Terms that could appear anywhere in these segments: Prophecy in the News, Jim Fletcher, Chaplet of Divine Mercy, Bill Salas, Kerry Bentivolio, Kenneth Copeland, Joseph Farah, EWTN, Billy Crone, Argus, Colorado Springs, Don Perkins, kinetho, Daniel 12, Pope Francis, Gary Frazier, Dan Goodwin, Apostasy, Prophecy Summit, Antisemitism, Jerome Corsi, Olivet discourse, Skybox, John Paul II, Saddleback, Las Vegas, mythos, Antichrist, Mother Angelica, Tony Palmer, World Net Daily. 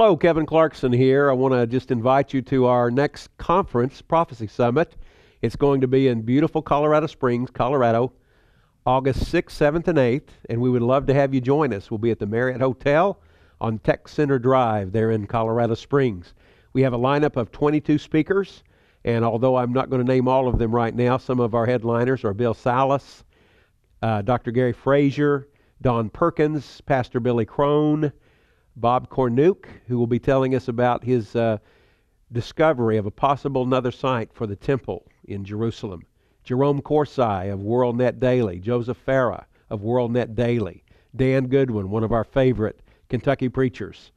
Hello, Kevin Clarkson here. I want to just invite you to our next conference, Prophecy Summit. It's going to be in beautiful Colorado Springs, Colorado, August 6th, 7th, and 8th, and we would love to have you join us. We'll be at the Marriott Hotel on Tech Center Drive there in Colorado Springs. We have a lineup of 22 speakers, and although I'm not going to name all of them right now, some of our headliners are Bill Salas, Dr. Gary Frazier, Don Perkins, Pastor Billy Crone, Bob Cornuke, who will be telling us about his discovery of a possible another site for the temple in Jerusalem. Jerome Corsi of World Net Daily, Joseph Farah of World Net Daily, Dan Goodwin, one of our favorite Kentucky preachers,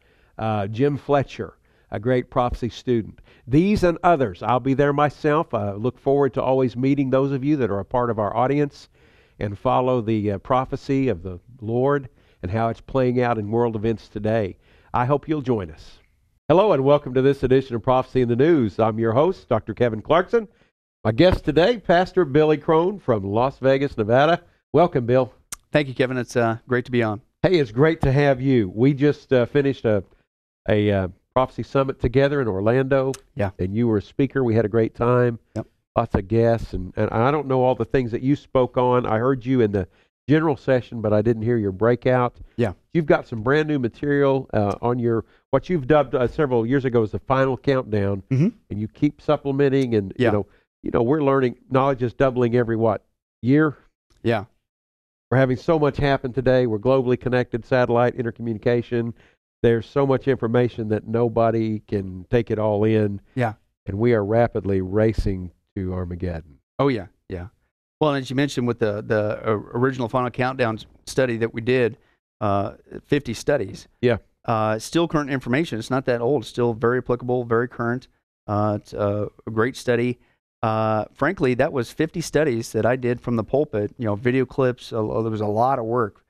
Jim Fletcher, a great prophecy student. These and others. I'll be there myself. I look forward to always meeting those of you that are a part of our audience and follow the prophecy of the Lord and how it's playing out in world events today. I hope you'll join us. Hello and welcome to this edition of Prophecy in the News. I'm your host, Dr. Kevin Clarkson. My guest today, Pastor Billy Crone from Las Vegas, Nevada. Welcome, Bill. Thank you, Kevin. It's great to be on. Hey, it's great to have you. We just finished a Prophecy Summit together in Orlando. Yeah. And you were a speaker. We had a great time. Yep. Lots of guests. And I don't know all the things that you spoke on. I heard you in the general session, but I didn't hear your breakout. Yeah. You've got some brand new material on your, what you've dubbed several years ago as the final countdown, and you keep supplementing, and you know, we're learning, knowledge is doubling every year? Yeah. We're having so much happen today. We're globally connected, satellite, intercommunication. There's so much information that nobody can take it all in. Yeah. And we are rapidly racing to Armageddon. Oh yeah, yeah. Well, as you mentioned with the original Final Countdown study that we did, 50 studies. Yeah. Still current information. It's not that old. It's still very applicable, very current. It's a great study. Frankly, that was 50 studies that I did from the pulpit, you know, video clips. There was a lot of work.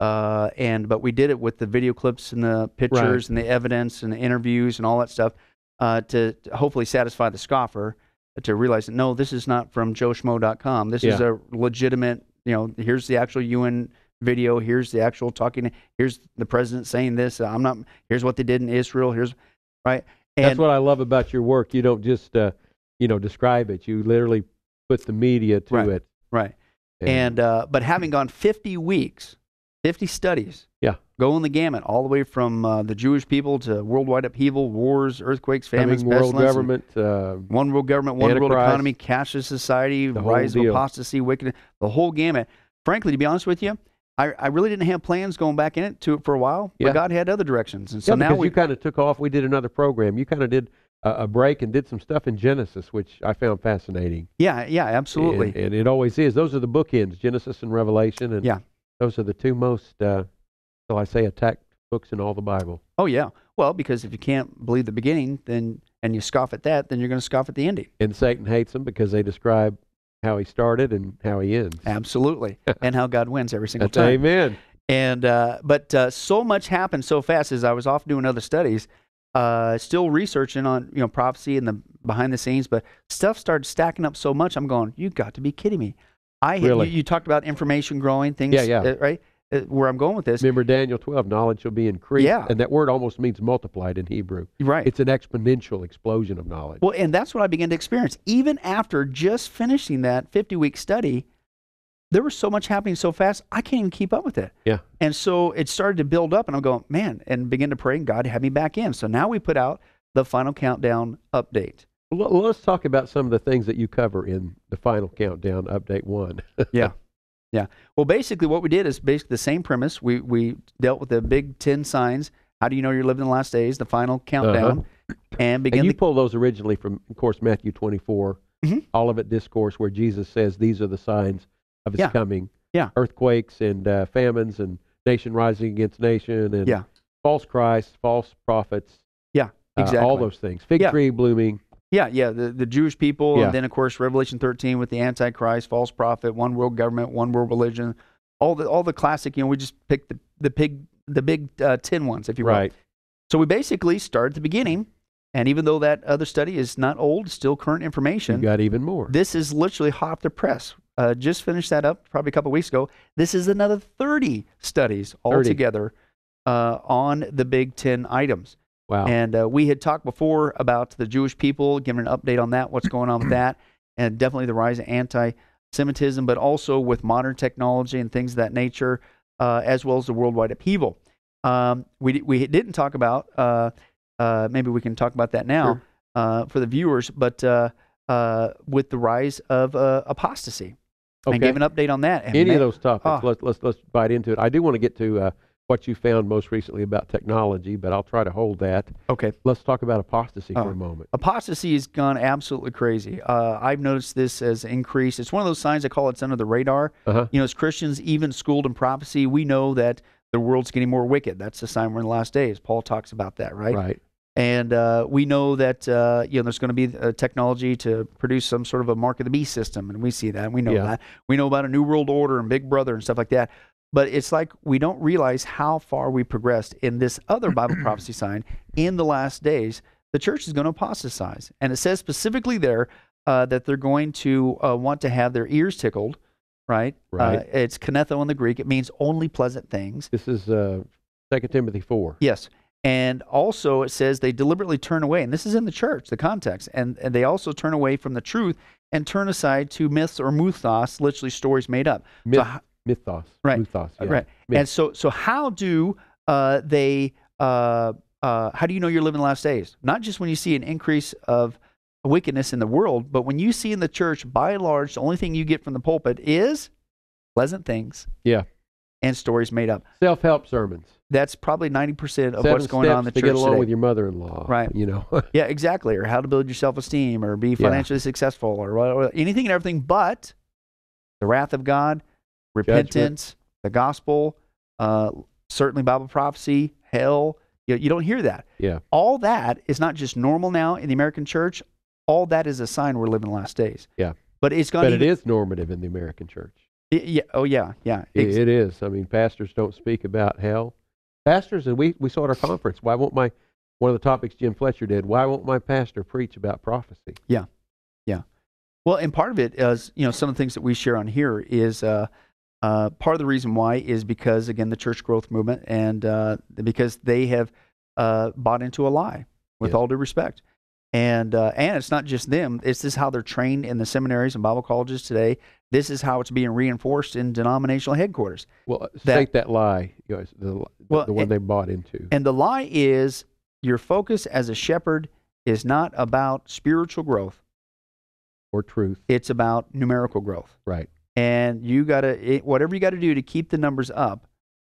But we did it with the video clips and the pictures, right, and the evidence and the interviews and all that stuff to hopefully satisfy the scoffer, to realize that, no, this is not from joeschmo.com. This is a legitimate, you know, here's the actual UN video, here's the actual talking, here's the president saying this, I'm not, here's what they did in Israel, here's, right? And that's what I love about your work. You don't just, you know, describe it. You literally put the media to it. Right. But having gone 50 weeks, 50 studies, going the gamut, all the way from the Jewish people to worldwide upheaval, wars, earthquakes, famines, pestilence, one world government, one Antichrist, world economy, cashless society, rise of apostasy, wickedness, the whole gamut. Frankly, to be honest with you, I really didn't have plans going back into it for a while, but God had other directions. And so now we kind of took off. We did another program. You kind of did a break and did some stuff in Genesis, which I found fascinating. Yeah, yeah, absolutely. And it always is. Those are the bookends, Genesis and Revelation. And those are the two most... so I say attack books in all the Bible. Oh yeah, well, because if you can't believe the beginning, then and you scoff at that, then you're going to scoff at the ending. And Satan hates them because they describe how he started and how he ends. Absolutely, and how God wins every single time. Amen. And but so much happened so fast. As I was off doing other studies, still researching on prophecy and the behind the scenes, but stuff started stacking up so much. I'm going, you got to be kidding me! You talked about information growing, things. Right. Where I'm going with this. Remember Daniel 12, knowledge shall be increased. Yeah. And that word almost means multiplied in Hebrew. Right. It's an exponential explosion of knowledge. Well, and that's what I began to experience. Even after just finishing that 50-week study, there was so much happening so fast, I can't even keep up with it. Yeah. And so it started to build up, and I'm going, man, and begin to pray, and God had me back in. So now we put out the Final Countdown update. Well, let's talk about some of the things that you cover in the Final Countdown update 1. Yeah. Yeah. Well, basically what we did is basically the same premise. We dealt with the big 10 signs. How do you know you're living in the last days? The final countdown. And you pull those originally from, of course, Matthew 24, Olivet discourse, where Jesus says these are the signs of his coming. Yeah. Earthquakes and famines and nation rising against nation and false Christ, false prophets. Yeah, exactly. All those things. Fig tree blooming. Yeah, yeah, the Jewish people, and then, of course, Revelation 13 with the Antichrist, false prophet, one world government, one world religion, all the classic, we just picked the big 10 ones, if you will. Right. So we basically start at the beginning, and even though that other study is not old, still current information. You got even more. This is literally hot off the press. Just finished that up probably a couple weeks ago. This is another 30 studies altogether on the big 10 items. Wow. And we had talked before about the Jewish people, giving an update on that, what's going on with that, and definitely the rise of anti-Semitism, but also with modern technology and things of that nature, as well as the worldwide upheaval. We didn't talk about, maybe we can talk about that now, sure, for the viewers, but with the rise of apostasy. Okay. And give an update on that. Any of those topics, let's bite into it. I do want to get to what you found most recently about technology, but I'll try to hold that. Okay. Let's talk about apostasy for a moment. Apostasy has gone absolutely crazy. I've noticed this as increased. It's one of those signs I call it's under the radar. You know, as Christians, even schooled in prophecy, we know that the world's getting more wicked. That's the sign we're in the last days. Paul talks about that, right? Right. And we know that you know, there's going to be technology to produce some sort of a mark of the beast system, and we see that, and we know that. We know about a new world order and Big Brother and stuff like that. But it's like we don't realize how far we progressed in this other Bible prophecy sign. In the last days, the church is going to apostatize. And it says specifically there that they're going to want to have their ears tickled, right? Right. It's kinetho in the Greek. It means only pleasant things. This is Second Timothy 4. Yes. And also it says they deliberately turn away, and this is in the church, the context, and they also turn away from the truth and turn aside to myths or mythos, literally stories made up. Mythos. Right. Mythos, yeah. Right. Myth. And so how do they, how do you know you're living the last days? Not just when you see an increase of wickedness in the world, but when you see in the church, by and large, the only thing you get from the pulpit is pleasant things. Yeah. And stories made up. Self-help sermons. That's probably 90% of what's going on in the church today. To get along with your mother-in-law, right? You know. Yeah, exactly. Or how to build your self-esteem, or be financially successful, or anything and everything. But the wrath of God, repentance, the gospel, certainly Bible prophecy, hell. You don't hear that. Yeah. All that is not just normal now in the American church. All that is a sign we're living the last days. Yeah. But it's gone. But it is normative in the American church. Yeah. Oh, yeah. Yeah. It is. I mean, pastors don't speak about hell. Pastors, and we saw at our conference, why won't my, one of the topics Jim Fletcher did, why won't my pastor preach about prophecy? Yeah, yeah. Well, and part of it is, you know, some of the things that we share on here is, part of the reason why is because, again, the church growth movement, and because they have bought into a lie, with all due respect. And it's not just them, it's this how they're trained in the seminaries and Bible colleges today. This is how it's being reinforced in denominational headquarters. Well, state that lie, you know, the one they bought into. And the lie is your focus as a shepherd is not about spiritual growth. Or truth. It's about numerical growth. Right. And you got to, whatever you got to do to keep the numbers up,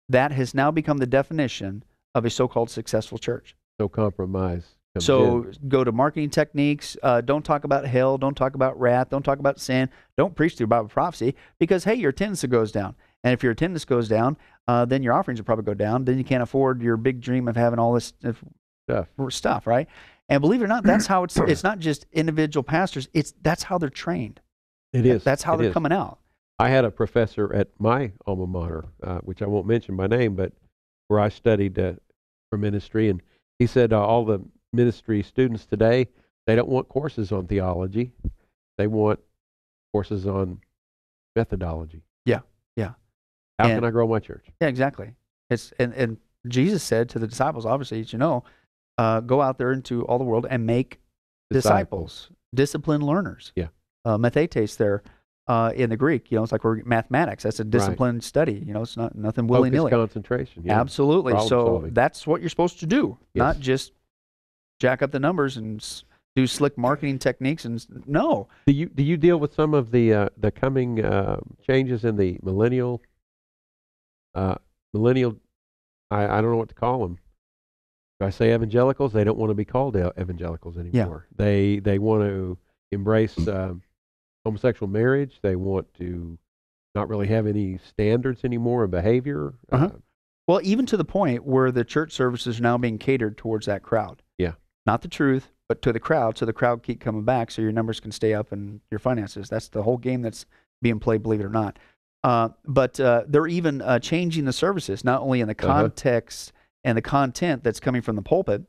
that has now become the definition of a so-called successful church. No compromise. So go to marketing techniques. Don't talk about hell. Don't talk about wrath. Don't talk about sin. Don't preach through Bible prophecy, because, hey, your attendance goes down. And if your attendance goes down, then your offerings will probably go down. Then you can't afford your big dream of having all this stuff, right? And believe it or not, that's how it's, it's not just individual pastors. It's that's how they're trained. It is. That's how they're coming out. I had a professor at my alma mater, which I won't mention by name, but where I studied for ministry. And he said all the ministry students today, they don't want courses on theology. They want courses on methodology. Yeah, yeah. How can I grow my church? Yeah, exactly. It's and Jesus said to the disciples, obviously, you know, go out there into all the world and make disciples, disciplined learners. Yeah. Mathetes there in the Greek, you know, it's like we're mathematics. That's a disciplined study. You know, it's not nothing willy-nilly. Focus, concentration. Yeah. Absolutely. Problem solving. That's what you're supposed to do, not just jack up the numbers and do slick marketing techniques. And no, do you deal with some of the coming changes in the millennial I don't know what to call them. If I say evangelicals, they don't want to be called evangelicals anymore. Yeah. They want to embrace homosexual marriage. They want to not really have any standards anymore in behavior. Well, even to the point where the church services are now being catered towards that crowd. Yeah. Not the truth, but to the crowd, so the crowd keep coming back so your numbers can stay up and your finances. That's the whole game that's being played, believe it or not. But they're even changing the services, not only in the context and the content that's coming from the pulpit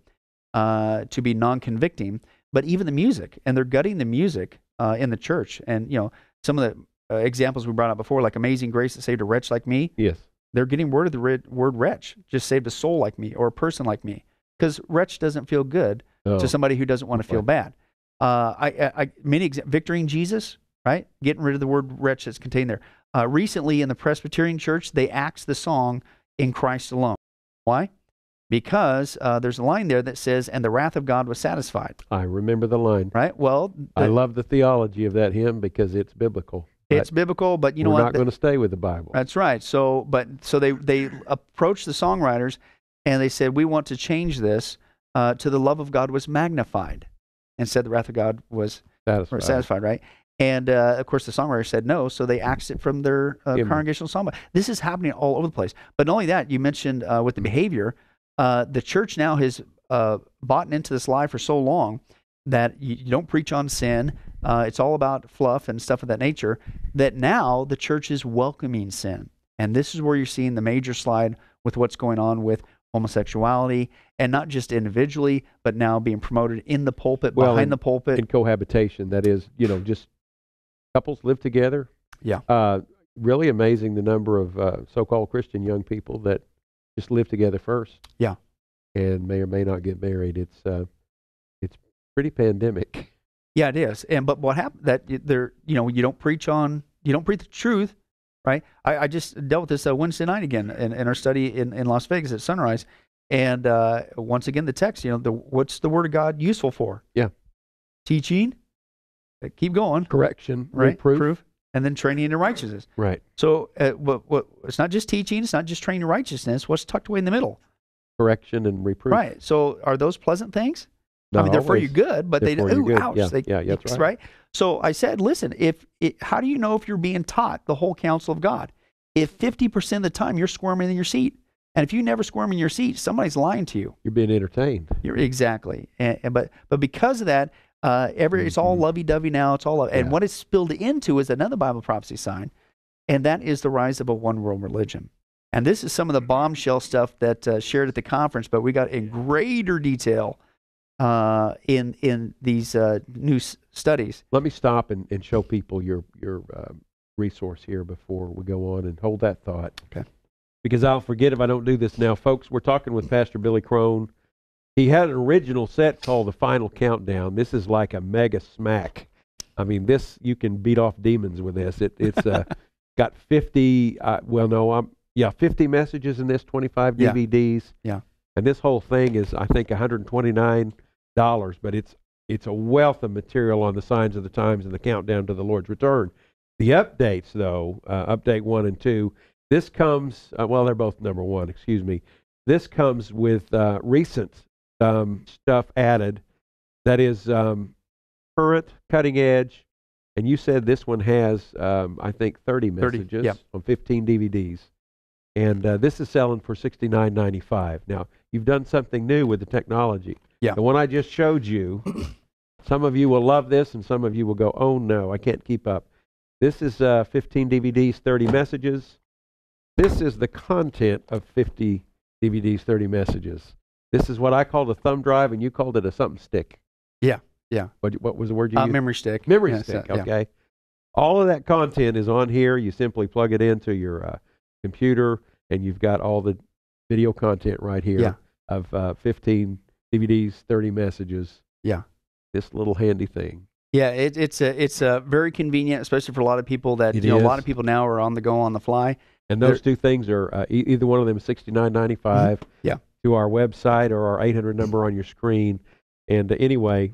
to be non-convicting, but even the music. And they're gutting the music in the church. And, you know, some of the examples we brought up before, like Amazing Grace that saved a wretch like me. Yes. They're getting word of the word wretch, just saved a soul like me or a person like me. because wretch doesn't feel good to somebody who doesn't want to feel bad. Victorying Jesus, right? Getting rid of the word wretch that's contained there. Recently in the Presbyterian Church, they axed the song In Christ Alone. Why? Because there's a line there that says, and the wrath of God was satisfied. I remember the line. Right? Well, I love the theology of that hymn because it's biblical. It's biblical, but you know what? We're not going to stay with the Bible. That's right. So, they approached the songwriters and they said, we want to change this to the love of God was magnified. And said the wrath of God was satisfied, right? And, of course, the songwriter said no, so they axed it from their congregational song. This is happening all over the place. But not only that, you mentioned with the behavior, the church now has bought into this lie for so long that you don't preach on sin. It's all about fluff and stuff of that nature, that now the church is welcoming sin. And this is where you're seeing the major slide with what's going on with homosexuality, and not just individually, but now being promoted in the pulpit, behind the pulpit. And cohabitation, that is, you know, just couples live together. Yeah. Really amazing the number of so-called Christian young people that just live together first. Yeah. And may or may not get married. It's pretty pandemic. Yeah, it is. And but what happened, that there, you know, you don't preach the truth. Right, I just dealt with this Wednesday night again in our study in Las Vegas at sunrise, and once again the text, you know, what's the Word of God useful for? Yeah, teaching, keep going, correction, right, reproof, and then training in righteousness. Right. So, it's not just teaching, it's not just training in righteousness. What's tucked away in the middle? Correction and reproof. Right. So, are those pleasant things? No, I mean, they're always for you good, but ouch. Yeah, that's right. Right. So I said, listen, how do you know if you're being taught the whole counsel of God? If 50% of the time you're squirming in your seat, and if you never squirm in your seat, somebody's lying to you. You're being entertained. Exactly. But because of that, it's all lovey-dovey now. It's all, and what it's spilled into is another Bible prophecy sign, and that is the rise of a one-world religion. And this is some of the bombshell stuff that shared at the conference, but we got in greater detail in these new studies. Let me stop and show people your resource here before we go on, and hold that thought. Okay. Because I'll forget if I don't do this now. Folks, we're talking with Pastor Billy Crone. He had an original set called The Final Countdown. This is like a mega smack. I mean, this, you can beat off demons with this. It's got 50 messages in this, 25 DVDs. Yeah. And this whole thing is, I think, $129. But it's a wealth of material on the signs of the times and the countdown to the Lord's return. The updates, though, update 1 and 2, this comes, they're both number 1, excuse me. This comes with recent stuff added that is current, cutting edge, and you said this one has, I think, 30 messages on 15 DVDs. And this is selling for $69.95. Now, you've done something new with the technology. Yeah. The one I just showed you, some of you will love this, and some of you will go, oh no, I can't keep up. This is 15 DVDs, 30 messages. This is the content of 50 DVDs, 30 messages. This is what I called a thumb drive, and you called it a something stick. Yeah, yeah. What was the word you used? Memory stick. Memory stick, okay. Yeah. All of that content is on here. You simply plug it into your computer, and you've got all the video content right here of 15 DVDs, 30 messages. Yeah, this little handy thing. Yeah, it's very convenient, especially for a lot of people that a lot of people now are on the go, on the fly. And those two things are either one of them is $69.95. Yeah, to our website or our 800 number on your screen. And anyway,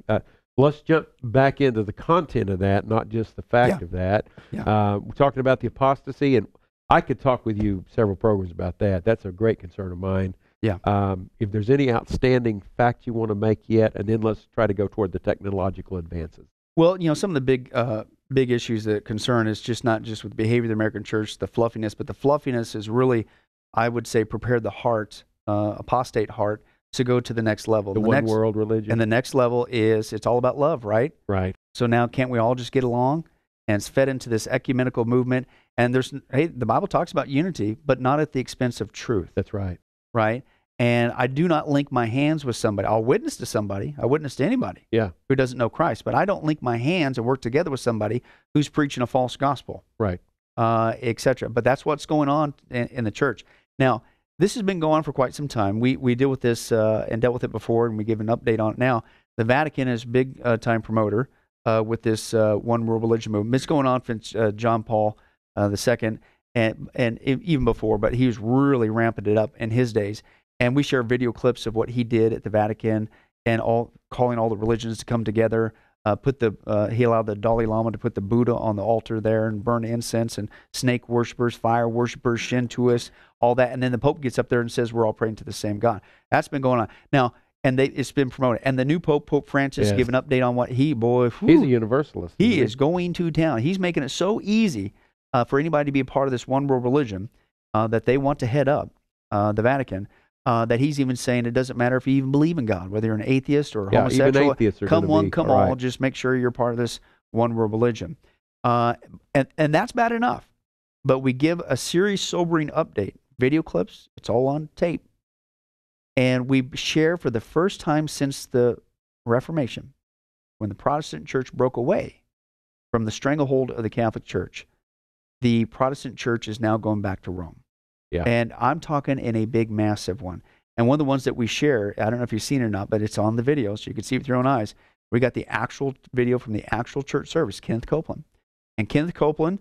let's jump back into the content of that, not just the fact of that. Yeah. We're talking about the apostasy, and I could talk with you several programs about that. That's a great concern of mine. Yeah. If there's any outstanding fact you want to make yet, and then let's try to go toward the technological advances. Well, you know, some of the big issues that concern is not just with behavior of the American church, the fluffiness, but the fluffiness is really, I would say, prepared the heart, apostate heart, to go to the next level. The one world religion. And the next level is, it's all about love, right? Right. So now can't we all just get along? And it's fed into this ecumenical movement. And the Bible talks about unity, but not at the expense of truth. That's right. Right? And I do not link my hands with somebody. I'll witness to somebody. I witness to anybody who doesn't know Christ. But I don't link my hands and work together with somebody who's preaching a false gospel. Right. Et cetera. But that's what's going on in the church. Now, This has been going on for quite some time. We deal with this and dealt with it before, and we give an update on it now. The Vatican is a big-time promoter with this one world religion movement. It's going on since John Paul II, and even before, but he was really ramping it up in his days. And we share video clips of what he did at the Vatican and calling all the religions to come together. He allowed the Dalai Lama to put the Buddha on the altar there and burn incense, and snake worshipers, fire worshipers, Shintoists, all that. And then the Pope gets up there and says, we're all praying to the same God. That's been going on. Now, and it's been promoted. And the new Pope, Pope Francis, yes, gave an update on what he's a universalist. He is going to town. He's making it so easy for anybody to be a part of this one world religion that they want to head up, the Vatican. That he's even saying it doesn't matter if you even believe in God, whether you're an atheist or homosexual. Even atheists are come one, come all, right. Just make sure you're part of this one world religion. And that's bad enough. But we give a serious, sobering update. Video clips, it's all on tape. And we share for the first time since the Reformation, when the Protestant church broke away from the stranglehold of the Catholic Church, the Protestant church is now going back to Rome. Yeah. And I'm talking in a big, massive one. And one of the ones that we share, I don't know if you've seen it or not, but it's on the video, so you can see it with your own eyes. We got the actual video from the actual church service, Kenneth Copeland. And Kenneth Copeland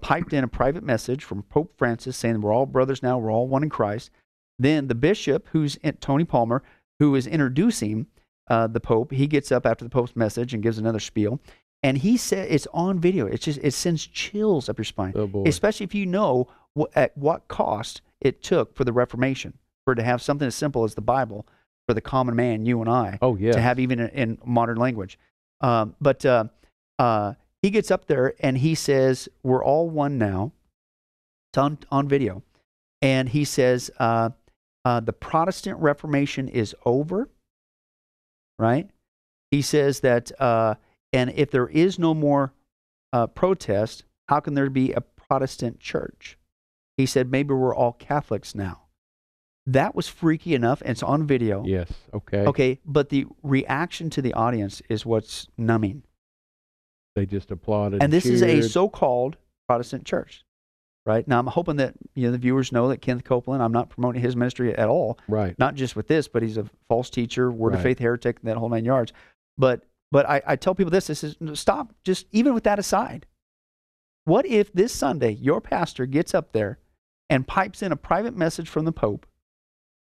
piped in a private message from Pope Francis saying we're all brothers now, we're all one in Christ. Then the bishop, who's Tony Palmer, who is introducing the Pope, he gets up after the Pope's message and gives another spiel. And he said, it's on video. It's just, it sends chills up your spine, especially if you know at what cost it took for the Reformation, for it to have something as simple as the Bible for the common man, you and I, to have even in modern language. He gets up there and he says, we're all one now. It's on video. And he says, the Protestant Reformation is over, right? He says that... and if there is no more protest, how can there be a Protestant church? He said, maybe we're all Catholics now. That was freaky enough, and it's on video. Yes, okay. Okay, but the reaction to the audience is what's numbing. They just applauded. And this cheered. Is a so-called Protestant church, right? Now, I'm hoping that the viewers know that Kenneth Copeland, I'm not promoting his ministry at all. Right. Not just with this, but he's a false teacher, word of faith heretic, that whole 9 yards. But I tell people this, stop, just even with that aside. What if this Sunday your pastor gets up there and pipes in a private message from the Pope,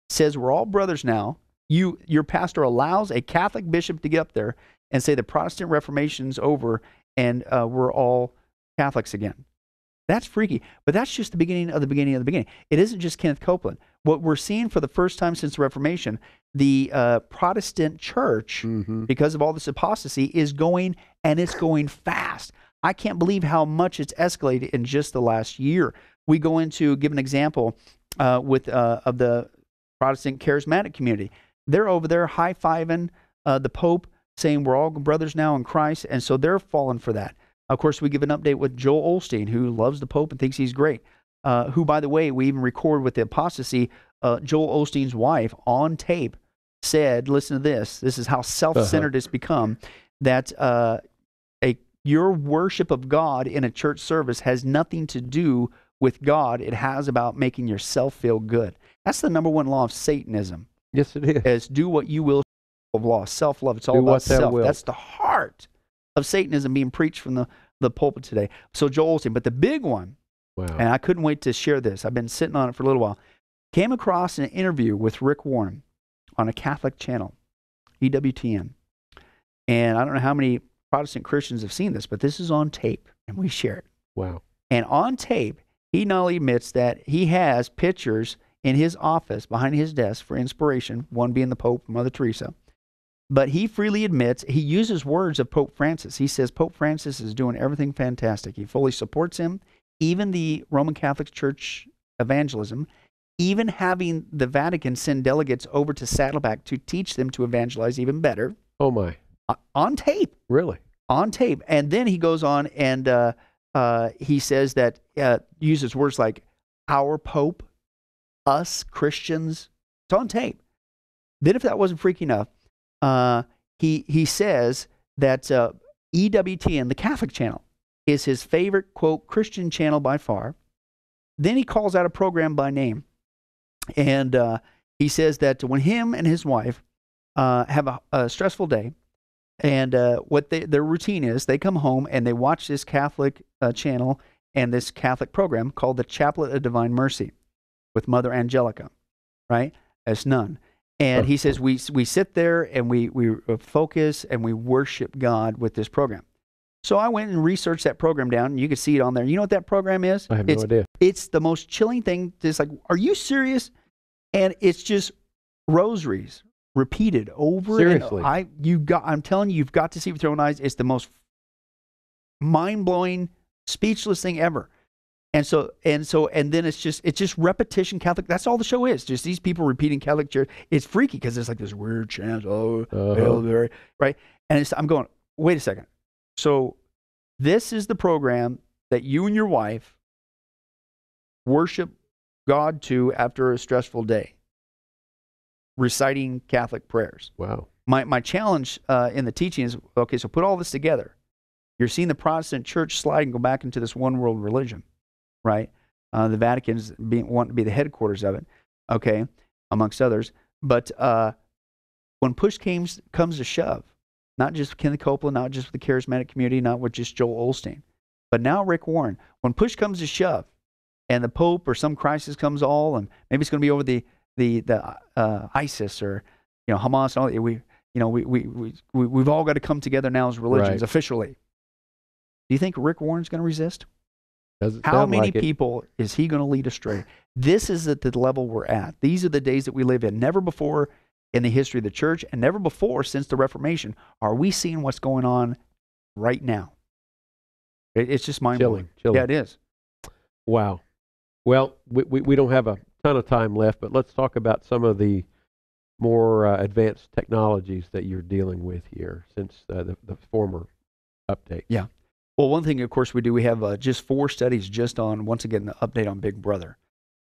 says we're all brothers now, your pastor allows a Catholic bishop to get up there and say the Protestant Reformation's over and we're all Catholics again. That's freaky, but that's just the beginning of the beginning of the beginning. It isn't just Kenneth Copeland. What we're seeing for the first time since the Reformation, the Protestant church, because of all this apostasy, is going, and it's going fast. I can't believe how much it's escalated in just the last year. We go into, give an example, of the Protestant charismatic community. They're over there high-fiving the Pope, saying we're all brothers now in Christ, and so they're falling for that. Of course, we give an update with Joel Osteen, who loves the Pope and thinks he's great, who, by the way, we even record with the apostasy. Joel Osteen's wife on tape said, listen to this, this is how self-centered it's become, that your worship of God in a church service has nothing to do with God. It has about making yourself feel good. That's the number 1 law of Satanism. Yes, it is. Is do what you will of law, self-love. It's all about self. That's the heart of Satanism being preached from the pulpit today. So Joel Osteen, but the big one, and I couldn't wait to share this. I've been sitting on it for a little while. Came across an interview with Rick Warren on a Catholic channel, EWTN. And I don't know how many Protestant Christians have seen this, but this is on tape, and we share it. Wow. And on tape, he not only admits that he has pictures in his office behind his desk for inspiration, one being the Pope, Mother Teresa, but he freely admits, he uses words of Pope Francis. He says Pope Francis is doing everything fantastic. He fully supports him, even the Roman Catholic Church evangelism, even having the Vatican send delegates over to Saddleback to teach them to evangelize even better. Oh, my. On tape. Really? On tape. And then he goes on and he says that, uses words like our Pope, us Christians. It's on tape. Then if that wasn't freaky enough, he says that EWTN, the Catholic channel, is his favorite, quote, Christian channel by far. Then he calls out a program by name. And he says that when him and his wife have a stressful day, and what their routine is, they come home and they watch this Catholic channel and this Catholic program called the Chaplet of Divine Mercy with Mother Angelica, right? As nun. And he says, we sit there and we focus and we worship God with this program. So I went and researched that program down, and you can see it on there. You know what that program is? I have no idea. It's the most chilling thing. It's like, are you serious? And it's just rosaries repeated over and over. I'm telling you, you've got to see with your own eyes. It's the most mind-blowing, speechless thing ever. And then it's just repetition Catholic. That's all the show is. Just these people repeating Catholic church. It's freaky because it's like this weird chant. Oh, right. And I'm going, wait a second. So this is the program that you and your wife worship God to after a stressful day, reciting Catholic prayers. Wow. My challenge in the teaching is, okay, so put all this together. You're seeing the Protestant church slide and go back into this one world religion, right? The Vatican's wanting to be the headquarters of it, okay, amongst others. But when push comes to shove, not just Kenneth Copeland, not just the charismatic community, not with just Joel Osteen, but now Rick Warren. When push comes to shove and the Pope or some crisis comes all, and maybe it's going to be over the ISIS or, you know, Hamas and all that, we've all got to come together now as religions, right, officially. Do you think Rick Warren's going to resist? How many people is he going to lead astray? This is at the level we're at. These are the days that we live in. Never before in the history of the church, and never before since the Reformation, are we seeing what's going on right now. It's just mind-blowing. Chilling. Yeah, it is. Wow. Well, we don't have a ton of time left, but let's talk about some of the more advanced technologies that you're dealing with here since the former update. Yeah. Well, one thing, of course, we do, we have just 4 studies just on, once again, the update on Big Brother.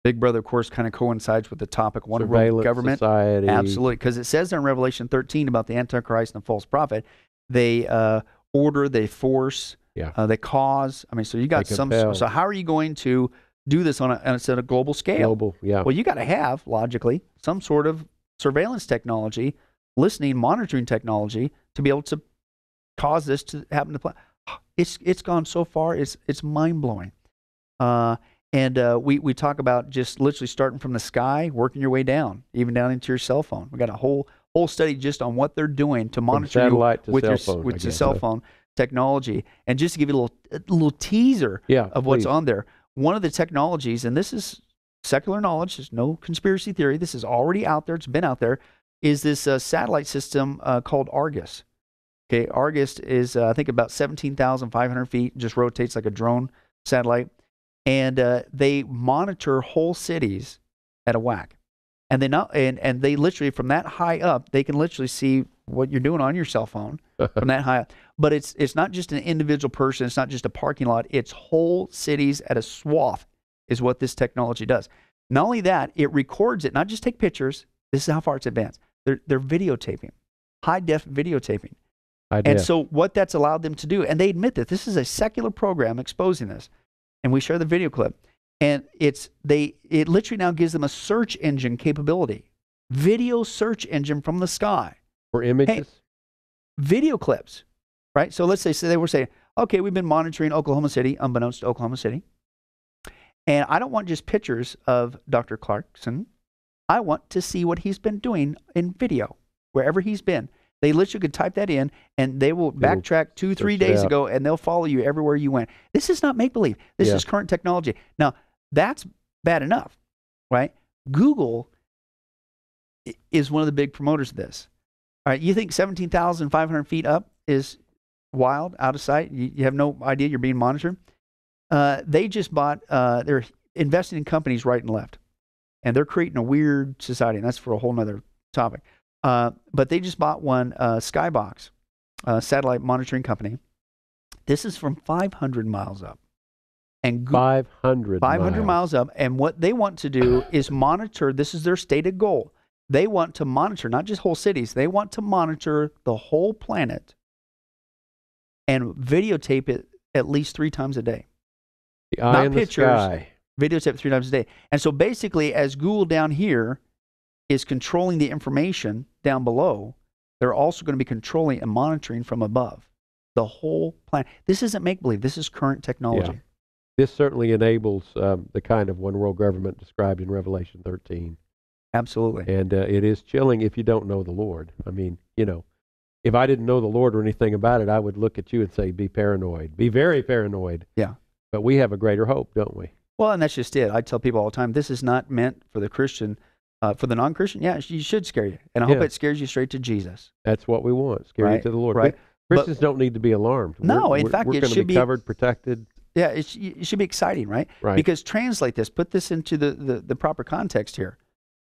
Big Brother, of course, kind of coincides with the topic, one world government. Society. Absolutely, because it says there in Revelation 13 about the Antichrist and the false prophet, they order, they force, they cause. I mean, so you got some. So how are you going to do this on a global scale? Global, yeah. Well, you got to have, logically, some sort of surveillance technology, listening, monitoring technology to be able to cause this to happen to play. It's gone so far, it's mind-blowing. We talk about just literally starting from the sky, working your way down, even down into your cell phone. We got a whole study just on what they're doing to monitor you with your cell phone technology. And just to give you a little teaser of what's on there, one of the technologies, and this is secular knowledge, there's no conspiracy theory, this is already out there, it's been out there, is this satellite system called Argus. Okay, Argus is, I think, about 17,500 feet, just rotates like a drone satellite. And they monitor whole cities at a whack, and they literally from that high up, they can literally see what you're doing on your cell phone from that high up. But it's not just an individual person, it's not just a parking lot, it's whole cities at a swath is what this technology does. Not only that, it records it, not just take pictures. This is how far it's advanced. They're videotaping, high def videotaping, and so what that's allowed them to do, and they admit that this is a secular program exposing this. And we share the video clip, and it literally now gives them a search engine capability, video search engine from the sky for images, video clips, right? So let's say they were saying, okay, we've been monitoring Oklahoma City, unbeknownst to Oklahoma City, and I don't want just pictures of Dr. Clarkson. I want to see what he's been doing in video wherever he's been. They literally could type that in, and they will backtrack 2-3 days ago, and they'll follow you everywhere you went. This is not make-believe. This is current technology. Now, that's bad enough, right? Google is one of the big promoters of this. All right, you think 17,500 feet up is wild, out of sight? You have no idea you're being monitored? They just bought, they're investing in companies right and left, and they're creating a weird society, and that's for a whole nother topic. But they just bought one, Skybox, satellite monitoring company. This is from 500 miles up. And 500 miles up. And what they want to do is monitor, this is their stated goal. They want to monitor, not just whole cities, they want to monitor the whole planet and videotape it at least 3 times a day. The eye in the sky. videotape 3 times a day. And so basically, as Google down here is controlling the information down below, they're also going to be controlling and monitoring from above the whole planet. This isn't make-believe. This is current technology. Yeah. This certainly enables the kind of one-world government described in Revelation 13. Absolutely. And it is chilling if you don't know the Lord. I mean, you know, if I didn't know the Lord or anything about it, I would look at you and say, be paranoid. Be very paranoid. Yeah. But we have a greater hope, don't we? Well, and that's just it. I tell people all the time, this is not meant for the Christian. For the non-Christian, yeah, it should scare you. And I hope it scares you straight to Jesus. That's what we want, scare you to the Lord. Right. Christians don't need to be alarmed. No, in fact, it should be covered, protected. Yeah, it should be exciting, right? Right. Because translate this, put this into the proper context here.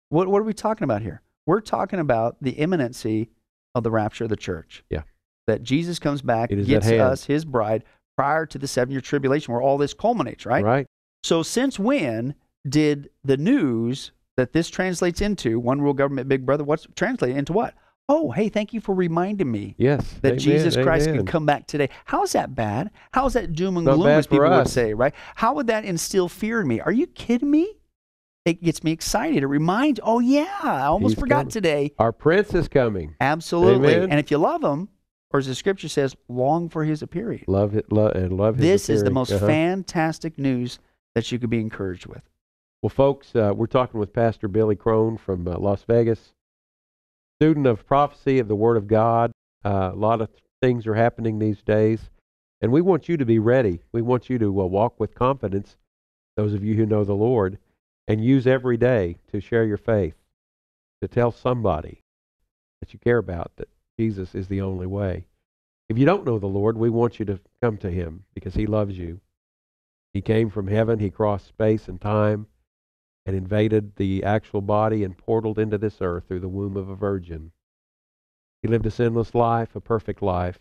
What are we talking about here? We're talking about the imminency of the rapture of the church. Yeah. That Jesus comes back, gets us, his bride, prior to the 7-year tribulation where all this culminates, right? Right. So since when did the news that this translates into, one world government, big brother, what's translated into what? Oh, hey, thank you for reminding me that Jesus Christ can come back today. How is that bad? How is that doom and gloom, as people would say, right? How would that instill fear in me? Are you kidding me? It gets me excited. It reminds, oh yeah, I almost forgot today. Our Prince is coming. Absolutely. Amen. And if you love him, or as the scripture says, long for his appearing. Love it, love his appearing. This is the most fantastic news that you could be encouraged with. Well, folks, we're talking with Pastor Billy Crone from Las Vegas, student of prophecy, of the Word of God. A lot of things are happening these days, and we want you to be ready. We want you to walk with confidence, those of you who know the Lord, and use every day to share your faith, to tell somebody that you care about that Jesus is the only way. If you don't know the Lord, we want you to come to Him because He loves you. He came from heaven. He crossed space and time and invaded the actual body and portaled into this earth through the womb of a virgin. He lived a sinless life, a perfect life,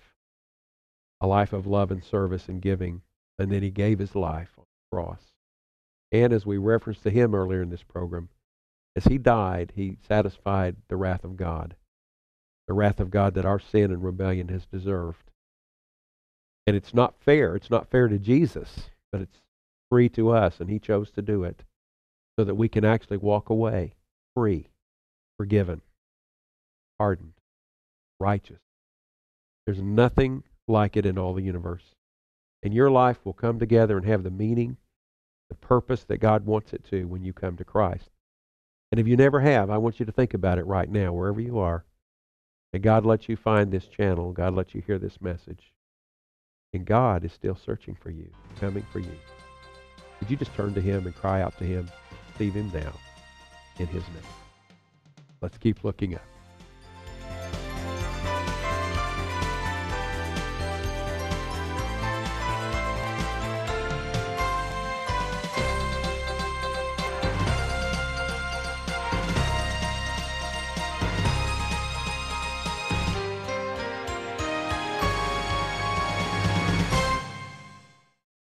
a life of love and service and giving, and then he gave his life on the cross. And as we referenced to him earlier in this program, as he died, he satisfied the wrath of God that our sin and rebellion has deserved. And it's not fair. It's not fair to Jesus, but it's free to us, and he chose to do it, so that we can actually walk away free, forgiven, pardoned, righteous. There's nothing like it in all the universe. And your life will come together and have the meaning, the purpose that God wants it to when you come to Christ. And if you never have, I want you to think about it right now, wherever you are. And God lets you find this channel. God lets you hear this message. And God is still searching for you, coming for you. Would you just turn to him and cry out to him? Receive him now in his name. Let's keep looking up.